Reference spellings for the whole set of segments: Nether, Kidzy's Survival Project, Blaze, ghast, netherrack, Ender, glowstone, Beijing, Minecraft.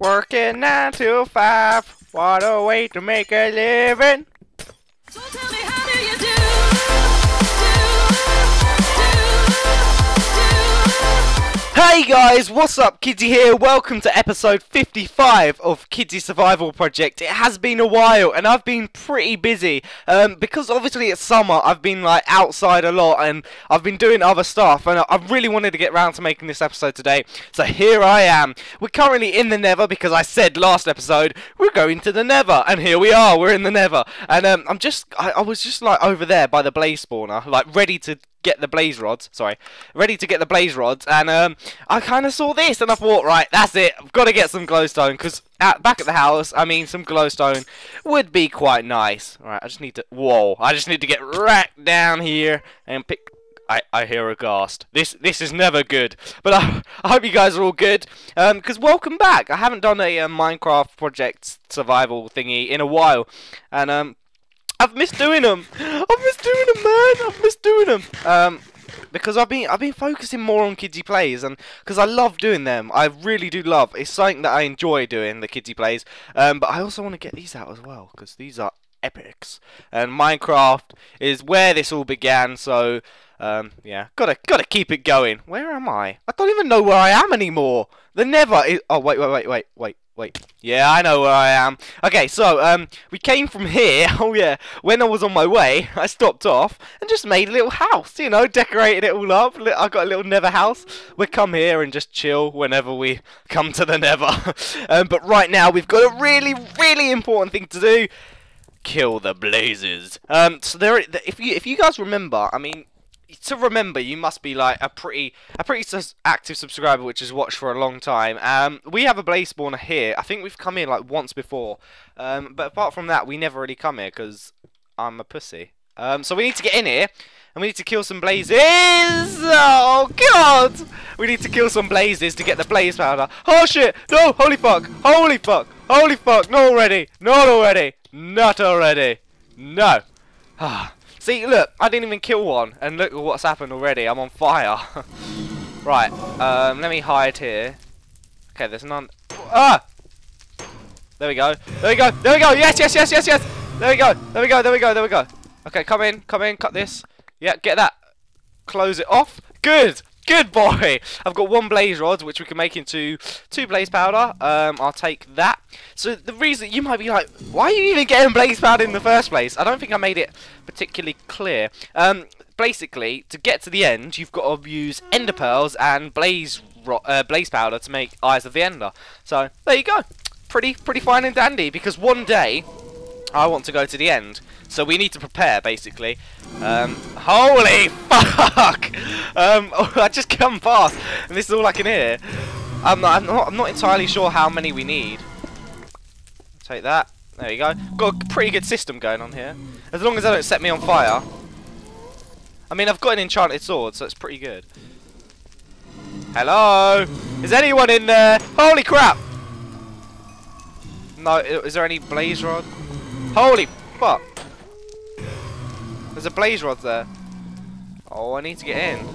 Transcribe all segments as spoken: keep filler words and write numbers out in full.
Working nine to five. What a way to make a living. So tell me, how do you do? Do, do, do. Hey guys, what's up? Kidzy here. Welcome to episode fifty-five of Kidzy's Survival Project. It has been a while and I've been pretty busy. Um, because obviously it's summer, I've been like outside a lot and I've been doing other stuff, and I really wanted to get round to making this episode today. So here I am. We're currently in the Nether because I said last episode we're going to the Nether, and here we are, we're in the Nether. And um, I'm just, I, I was just like over there by the Blaze spawner, like ready to get the blaze rods, sorry, ready to get the blaze rods, and um, I kind of saw this, and I thought, right, that's it, I've got to get some glowstone, because at, back at the house, I mean, some glowstone would be quite nice. Alright, I just need to, whoa, I just need to get right down here, and pick, I, I hear a ghast. This, this is never good, but I, I hope you guys are all good, because um, welcome back. I haven't done a uh, Minecraft project survival thingy in a while, and um, I've missed doing them. I've missed doing them, man. I've missed doing them. Um, because I've been I've been focusing more on Kidzy Plays, and because I love doing them, I really do love. It's something that I enjoy doing, the Kidzy Plays. Um, but I also want to get these out as well, because these are epics, and Minecraft is where this all began. So um, yeah, gotta gotta keep it going. Where am I? I don't even know where I am anymore. The Never is. Oh wait, wait, wait, wait, wait. Wait, yeah, I know where I am. Okay, so, um, we came from here, oh yeah, when I was on my way, I stopped off and just made a little house, you know, decorated it all up. I got a little Nether house. We come here and just chill whenever we come to the Nether. um, but right now, we've got a really, really important thing to do. Kill the blazes. Um, so there, if you, if you guys remember, I mean, to remember, you must be like a pretty, a pretty sus active subscriber, which has watched for a long time. Um, we have a blaze spawner here. I think we've come here like once before, um, but apart from that, we never really come here because I'm a pussy. Um, so we need to get in here and we need to kill some blazes. Oh God! We need to kill some blazes to get the blaze powder. Oh shit! No! Holy fuck! Holy fuck! Holy fuck! Not already! Not already! Not already! No! Ah. See, look, I didn't even kill one, and look at what's happened already. I'm on fire. Right, um, let me hide here. Okay, there's none. Ah! There we go. There we go. There we go. Yes, yes, yes, yes, yes. There we go. There we go. There we go. There we go. Okay, come in. Come in. Cut this. Yeah, get that. Close it off. Good. Good boy. I've got one blaze rod, which we can make into two blaze powder. Um, I'll take that. So the reason you might be like, why are you even getting blaze powder in the first place? I don't think I made it particularly clear. Um, basically, to get to the end, you've got to use ender pearls and blaze ro uh, blaze powder to make eyes of the ender. So there you go. Pretty pretty fine and dandy. Because one day I want to go to the end, so we need to prepare, basically. Um, holy fuck! Um, oh, I just come past, and this is all I can hear. I'm not, I'm not, I'm not entirely sure how many we need. Take that. There you go. Got a pretty good system going on here. As long as they don't set me on fire. I mean, I've got an enchanted sword, so it's pretty good. Hello? Is anyone in there? Holy crap! No, is there any blaze rod? Holy fuck! There's a blaze rod there. Oh, I need to get in.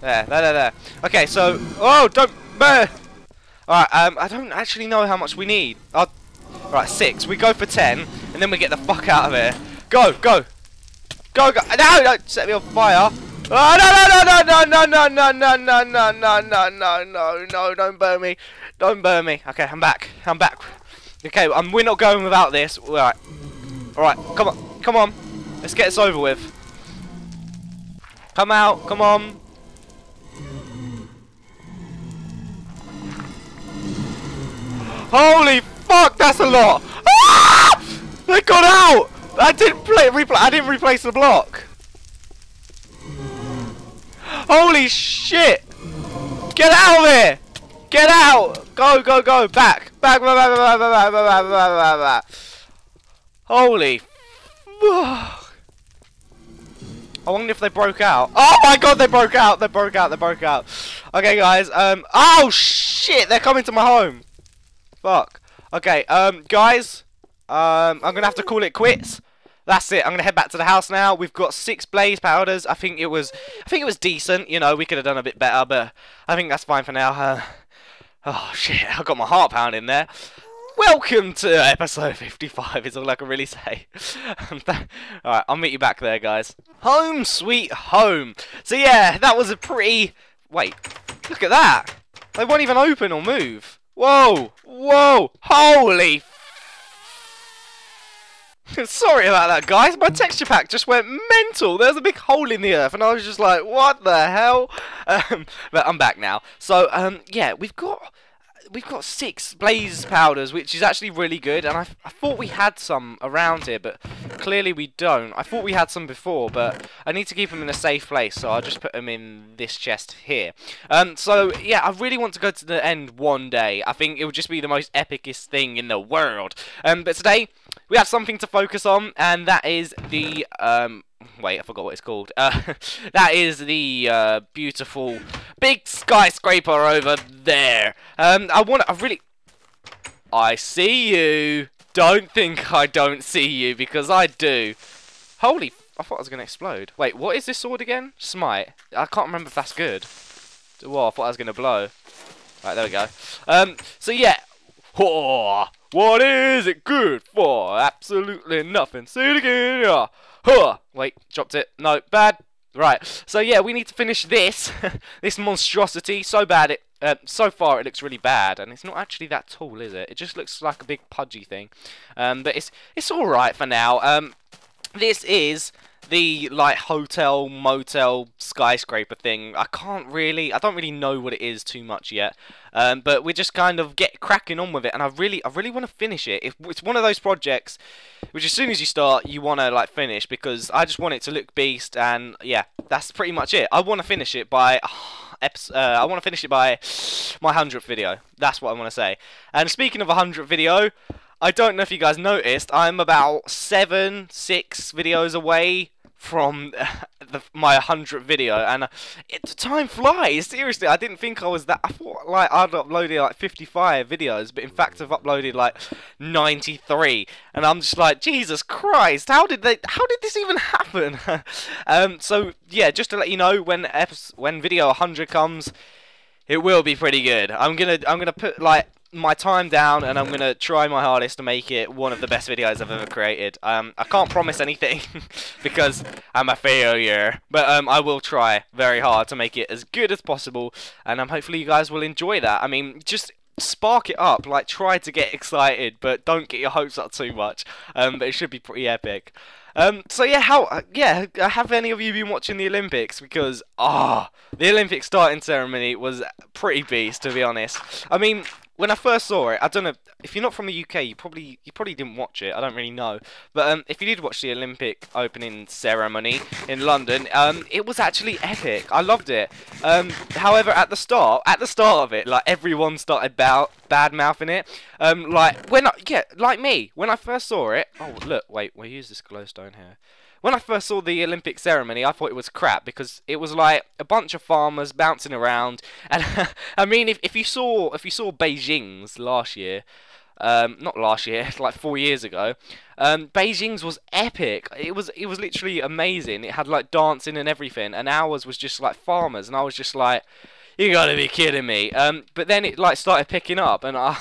There, there, there, there. Okay, so... Oh, don't... Alright, um, I don't actually know how much we need. I'll, right, six. We go for ten, and then we get the fuck out of here. Go, go! Go, go! No, don't set me on fire! Oh, no, no, no, no, no, no, no, no, no, no, no, no, no, no, don't burn me. Don't burn me. Okay, I'm back. I'm back. Okay, um, we're not going without this. All right. All right, come on. Come on. Let's get this over with. Come out. Come on. Holy fuck, that's a lot. Ah! They got out. I didn't play, repl- I didn't replace the block. Holy shit. Get out of here. Get out! Go, go, go! Back! Back! Back! Back! Back! Back! Back! Back! Back! Back! Holy! I wonder if they broke out. Oh my God! They broke out! They broke out! They broke out! Okay, guys. Um. Oh shit! They're coming to my home. Fuck. Okay. Um, guys. Um, I'm gonna have to call it quits. that's it. I'm gonna head back to the house now. We've got six blaze powders. I think it was, I think it was decent. You know, we could have done a bit better, but I think that's fine for now. Uh, oh shit, I got my heart pounding there. Welcome to episode fifty-five is all I can really say. Alright, I'll meet you back there, guys. Home sweet home. So yeah, that was a pretty... Wait, look at that. They won't even open or move. Whoa, whoa, holy... Sorry about that, guys. My texture pack just went mental. There's a big hole in the earth, and I was just like, what the hell? Um, but I'm back now. So, um, yeah, we've got... We've got six blaze powders, which is actually really good, and I, I thought we had some around here, but clearly we don't. I thought we had some before, but I need to keep them in a safe place, so I'll just put them in this chest here. Um, so, yeah, I really want to go to the end one day. I think it would just be the most epicest thing in the world. Um, but today, we have something to focus on, and that is the... Um, Wait, I forgot what it's called. Uh, that is the uh, beautiful big skyscraper over there. Um, I want. I really. I see you. Don't think I don't see you, because I do. Holy! I thought I was gonna explode. Wait, what is this sword again? Smite. I can't remember if that's good. Whoa! I thought I was gonna blow. Right, there we go. Um. So yeah. Oh, what is it good for? Absolutely nothing. See it again. Yeah. Huh. Wait, dropped it. No, bad. Right. So yeah, we need to finish this, this monstrosity. So bad it. Uh, so far, it looks really bad, and it's not actually that tall, is it? It just looks like a big pudgy thing. Um, but it's it's all right for now. Um, this is the like hotel motel skyscraper thing. I can't really. I don't really know what it is too much yet. Um, but we just kind of get cracking on with it, and I really, I really want to finish it. If it's one of those projects, which as soon as you start, you want to like finish, because I just want it to look beast, and yeah, that's pretty much it. I want to finish it by, oh, episode, uh, I want to finish it by my hundredth video. That's what I want to say. And speaking of a hundredth video, I don't know if you guys noticed, I'm about seven, six videos away from the, my hundredth video, and it, time flies. Seriously, I didn't think I was that. I thought like I'd uploaded like fifty-five videos, but in fact I've uploaded like ninety-three, and I'm just like, Jesus Christ, how did they? How did this even happen? um, so yeah, just to let you know, when episode, when video one hundred comes, it will be pretty good. I'm gonna I'm gonna put like my time down, and I'm gonna try my hardest to make it one of the best videos I've ever created. Um, I can't promise anything because I'm a failure, but um, I will try very hard to make it as good as possible, and um, hopefully you guys will enjoy that. I mean, just spark it up, like try to get excited, but don't get your hopes up too much. Um, but it should be pretty epic. Um, so yeah, how uh, yeah, have any of you been watching the Olympics? Because ah, oh, the Olympic starting ceremony was pretty beast, to be honest. I mean, when I first saw it, I don't know, if you're not from the U K, you probably you probably didn't watch it, I don't really know. But um, if you did watch the Olympic opening ceremony in London, um, it was actually epic. I loved it. Um, however, at the start, at the start of it, like, everyone started about bad-mouthing it. Um, like, when I, yeah, like me, when I first saw it, oh, look, wait, we'll use this glowstone here. When I first saw the Olympic ceremony, I thought it was crap, because it was like a bunch of farmers bouncing around. And I mean, if if you saw if you saw Beijing's last year, um, not last year, like four years ago, um, Beijing's was epic. It was it was literally amazing. It had like dancing and everything, and ours was just like farmers, and I was just like, you gotta be kidding me. Um, but then it like started picking up, and I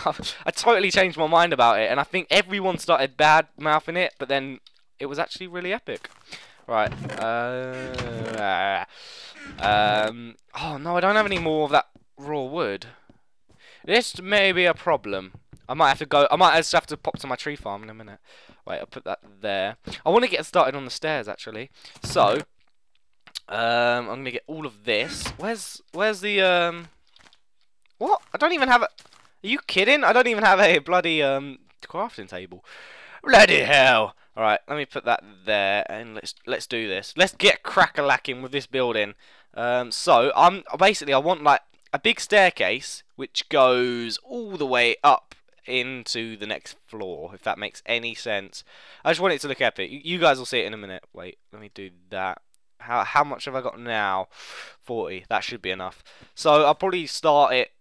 I totally changed my mind about it, and I think everyone started bad mouthing it, but then it was actually really epic. Right. Uh, um, oh, no, I don't have any more of that raw wood. This may be a problem. I might have to go... I might just have to pop to my tree farm in a minute. Wait, I'll put that there. I want to get started on the stairs, actually. So, um, I'm going to get all of this. Where's where's the... Um, what? I don't even have a... Are you kidding? I don't even have a bloody um, crafting table. Bloody hell! Alright, let me put that there, and let's let's do this. Let's get crack-a-lacking with this building. Um, so, I'm basically, I want, like, a big staircase, which goes all the way up into the next floor, if that makes any sense. I just want it to look epic. You guys will see it in a minute. Wait, let me do that. How, how much have I got now? forty. That should be enough. So, I'll probably start it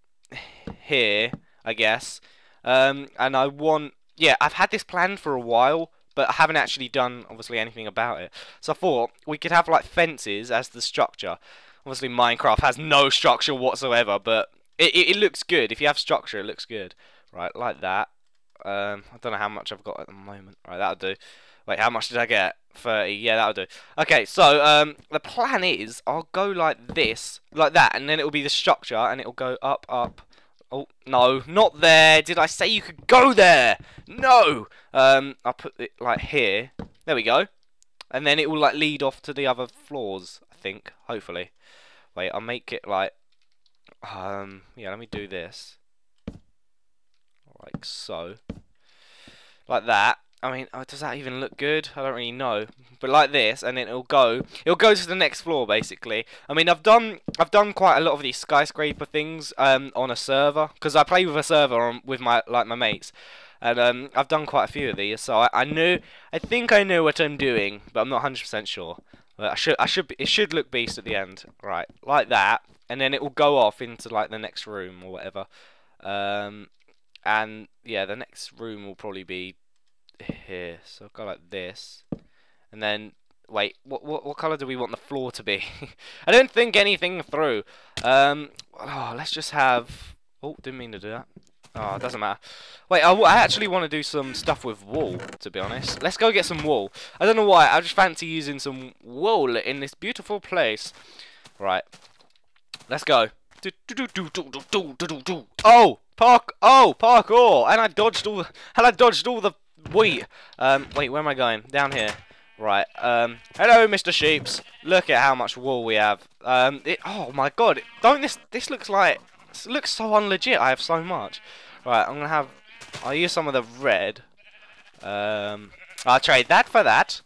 here, I guess. Um, and I want... Yeah, I've had this planned for a while, but I haven't actually done, obviously, anything about it. So I thought we could have, like, fences as the structure. Obviously, Minecraft has no structure whatsoever, but it, it, it looks good. If you have structure, it looks good. Right, like that. Um, I don't know how much I've got at the moment. Right, that'll do. Wait, how much did I get? thirty. Yeah, that'll do. Okay, so um, the plan is I'll go like this, like that, and then it'll be the structure, and it'll go up, up. Oh, no, not there. Did I say you could go there? No. Um, I'll put it like here. There we go. And then it will like lead off to the other floors, I think, hopefully. Wait, I'll make it like, um, yeah, let me do this. Like so. Like that. I mean, does that even look good? I don't really know. But like this, and then it'll go. It'll go to the next floor, basically. I mean, I've done, I've done quite a lot of these skyscraper things um, on a server, because I play with a server on, with my like my mates, and um, I've done quite a few of these. So I, I knew, I think I know what I'm doing, but I'm not one hundred percent sure. But I should, I should, it should look beast at the end, right? Like that, and then it will go off into like the next room or whatever. Um, and yeah, the next room will probably be here, so I'll go like this, and then wait, what what, what colour do we want the floor to be? I don't think anything through. Um, oh, let's just have. Oh, didn't mean to do that. Oh, it doesn't matter. Wait, I, I actually want to do some stuff with wool, to be honest. Let's go get some wool. I don't know why. I just fancy using some wool in this beautiful place. Right, let's go. Oh, park. Oh, parkour, and I dodged all. And I dodged all the. Wait, um, wait, where am I going? Down here. Right, um, hello, Mister Sheeps. Look at how much wool we have. Um, it, oh my god, don't this, this looks like, this looks so unlegit, I have so much. Right, I'm gonna have, I'll use some of the red. Um, I'll trade that for that.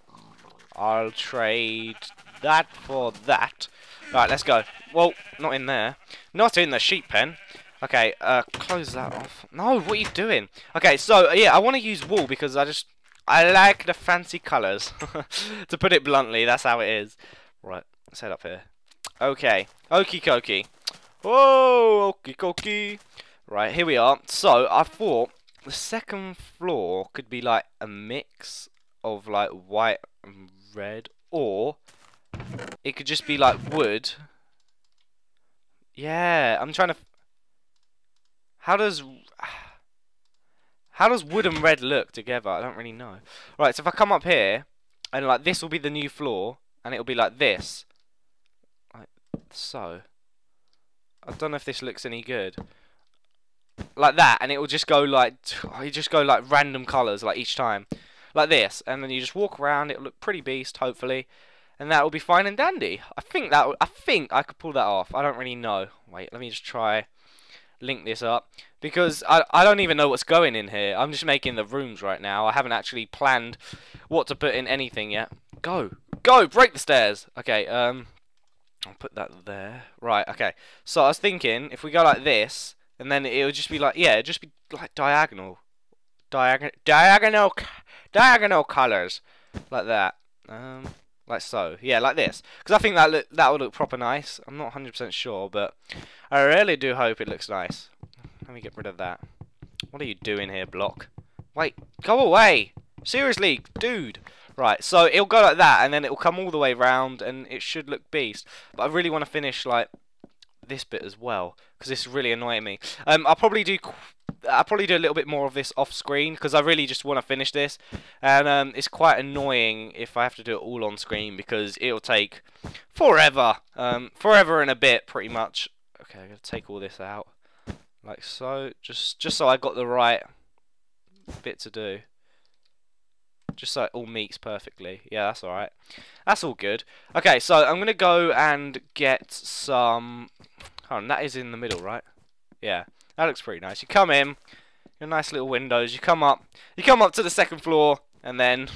I'll trade that for that. Right, let's go. Well, not in there. Not in the sheep pen. Okay, uh, close that off. No, what are you doing? Okay, so, yeah, I want to use wool because I just... I like the fancy colours. To put it bluntly, that's how it is. Right, let's head up here. Okay, okie dokie. Whoa, okie dokie. Right, here we are. So, I thought the second floor could be, like, a mix of, like, white and red. Or it could just be, like, wood. Yeah, I'm trying to... How does how does wood and red look together? I don't really know. Right, so if I come up here, and like this will be the new floor, and it'll be like this, like so. I don't know if this looks any good. Like that, and it will just go like you just go like random colours like each time, like this, and then you just walk around. It'll look pretty beast, hopefully, and that will be fine and dandy. I think that I think I could pull that off. I don't really know. Wait, let me just try. Link this up because I, I don't even know what's going in here. I'm just making the rooms right now. I haven't actually planned what to put in anything yet. Go, go, break the stairs. Okay, um, I'll put that there. Right, okay. So I was thinking if we go like this, and then it would just be like, yeah, it'd just be like diagonal, diagonal, diagonal, diagonal colors, like that. Um, like so, yeah, like this, because I think that look, that would look proper nice. I'm not one hundred percent sure, but I really do hope it looks nice. Let me get rid of that. What are you doing here, block? Wait, go away! Seriously, dude! Right, so it'll go like that, and then it'll come all the way round, and it should look beast. But I really want to finish, like, this bit as well, because this is really annoying me. Um, I'll probably do... I'll probably do a little bit more of this off screen because I really just want to finish this, and um, it's quite annoying if I have to do it all on screen because it'll take forever, um, forever and a bit pretty much. Okay, I'm gonna take all this out like so, just just so I got the right bit to do, just so it all meets perfectly. Yeah, that's all right. That's all good. Okay, so I'm gonna go and get some. Hold on, that is in the middle, right? Yeah. That looks pretty nice. You come in, your nice little windows. You come up, you come up to the second floor, and then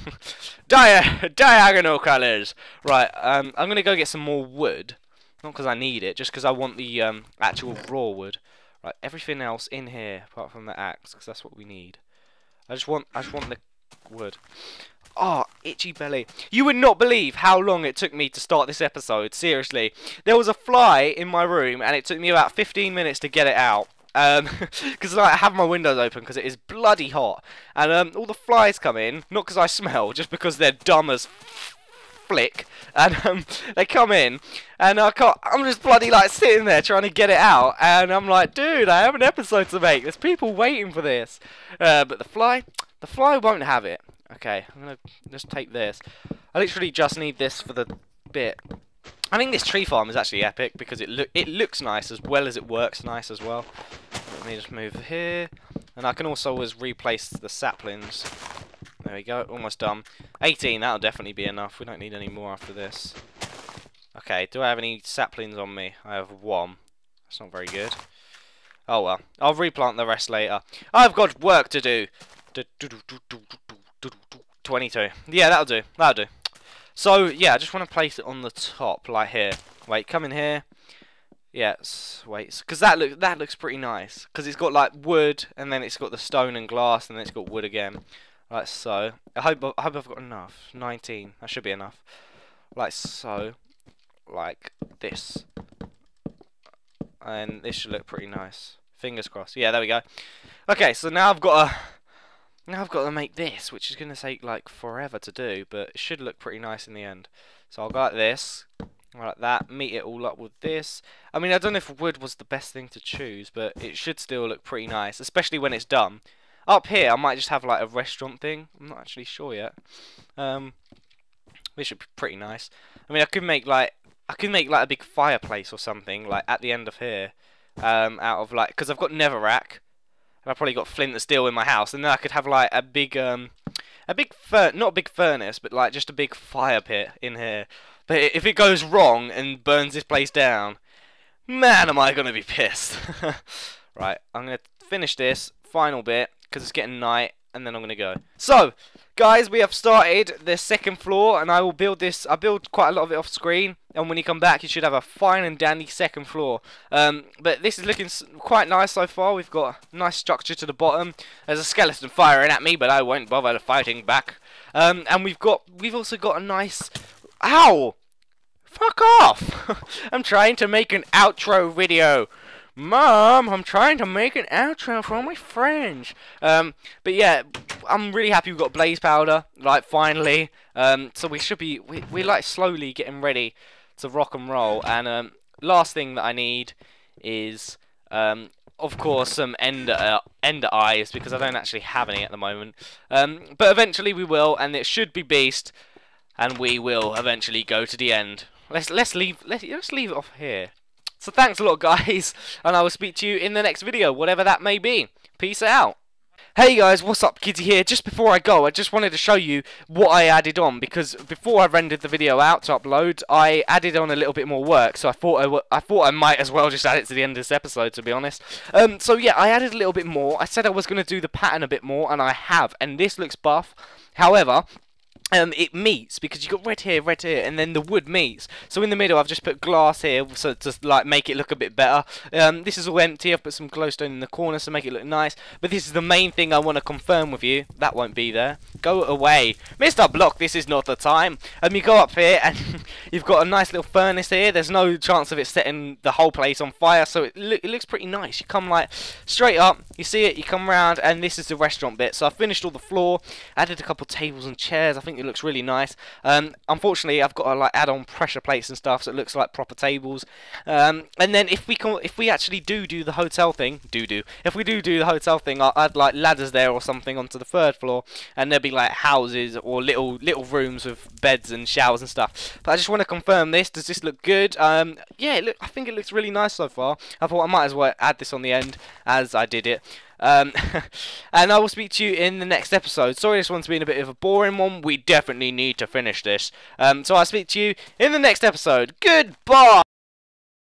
dia diagonal colours. Right. Um, I'm gonna go get some more wood, not because I need it, just because I want the um actual raw wood. Right. Everything else in here, apart from the axe, because that's what we need. I just want, I just want the wood. Oh, itchy belly. You would not believe how long it took me to start this episode. Seriously, there was a fly in my room, and it took me about fifteen minutes to get it out. Um, because like, I have my windows open because it is bloody hot, and um, all the flies come in, not because I smell, just because they're dumb as flick, and um, they come in, and I can't, I'm just bloody like sitting there trying to get it out, and I'm like, dude, I have an episode to make, there's people waiting for this, uh, but the fly, the fly won't have it. Okay, I'm gonna just take this, I literally just need this for the bit. I think this tree farm is actually epic because it look it looks nice as well as it works nice as well. Let me just move here, and I can also always replace the saplings. There we go, almost done. eighteen, that'll definitely be enough. We don't need any more after this. Okay, do I have any saplings on me? I have one. That's not very good. Oh well, I'll replant the rest later. I've got work to do. twenty-two. Yeah, that'll do. That'll do. So, yeah, I just want to place it on the top, like here. Wait, come in here. Yes, wait, because that, look, that looks pretty nice. Because it's got, like, wood, and then it's got the stone and glass, and then it's got wood again. Like so. I hope, I hope I've got enough. nineteen. That should be enough. Like so. Like this. And this should look pretty nice. Fingers crossed. Yeah, there we go. Okay, so now I've got a... Now I've got to make this, which is going to take like forever to do, but it should look pretty nice in the end. So I'll go like this, like that, meet it all up with this. I mean, I don't know if wood was the best thing to choose, but it should still look pretty nice, especially when it's done. Up here, I might just have like a restaurant thing. I'm not actually sure yet. Um, this should be pretty nice. I mean, I could make like I could make like a big fireplace or something like at the end of here, um, out of like because I've got netherrack. I've probably got flint and steel in my house, and then I could have like a big, um, a big, fur not a big furnace, but like just a big fire pit in here. But if it goes wrong and burns this place down, man, am I gonna be pissed! Right, I'm gonna finish this final bit because it's getting night, and then I'm gonna go. So, guys, we have started the second floor, and I will build this. I build quite a lot of it off screen, and when you come back, you should have a fine and dandy second floor. Um, but this is looking s quite nice so far. We've got nice structure to the bottom. There's a skeleton firing at me, but I won't bother fighting back. Um, and we've got we've also got a nice. Ow! Fuck off! I'm trying to make an outro video. Mom, I'm trying to make an outro for all my friends. Um, but yeah, I'm really happy we've got blaze powder, like finally. Um, so we should be, we, we're like slowly getting ready to rock and roll. And um, last thing that I need is, um, of course, some ender uh, ender eyes because I don't actually have any at the moment. Um, but eventually we will, and it should be beast, and we will eventually go to the end. Let's let's leave let's let's leave it off here. So thanks a lot, guys, and I will speak to you in the next video, whatever that may be. Peace out. Hey guys, what's up? Kidzy here. Just before I go, I just wanted to show you what I added on, because before I rendered the video out to upload, I added on a little bit more work, so I thought I, w I, thought I might as well just add it to the end of this episode, to be honest. Um, so yeah, I added a little bit more. I said I was going to do the pattern a bit more, and I have, and this looks buff. However... Um, it meets, because you've got red here, red here, and then the wood meets. So in the middle, I've just put glass here, so to like make it look a bit better. Um, this is all empty. I've put some glowstone in the corner, so make it look nice. But this is the main thing I want to confirm with you. That won't be there. Go away, Mister Block. This is not the time. And um, you go up here, and you've got a nice little furnace here. There's no chance of it setting the whole place on fire, so it, lo it looks pretty nice. You come like straight up, you see it, you come round, and this is the restaurant bit. So I finished all the floor, added a couple tables and chairs. I think. It looks really nice. Um, unfortunately, I've got to like add on pressure plates and stuff, so it looks like proper tables. Um, and then if we can, if we actually do do the hotel thing, do do. If we do do the hotel thing, I'll add like ladders there or something onto the third floor, and there'll be like houses or little little rooms with beds and showers and stuff. But I just want to confirm this. Does this look good? Um, yeah, it look, I think it looks really nice so far. I thought I might as well add this on the end as I did it. Um, and I will speak to you in the next episode. Sorry this one's been a bit of a boring one. We definitely need to finish this. Um, so I'll speak to you in the next episode. Goodbye!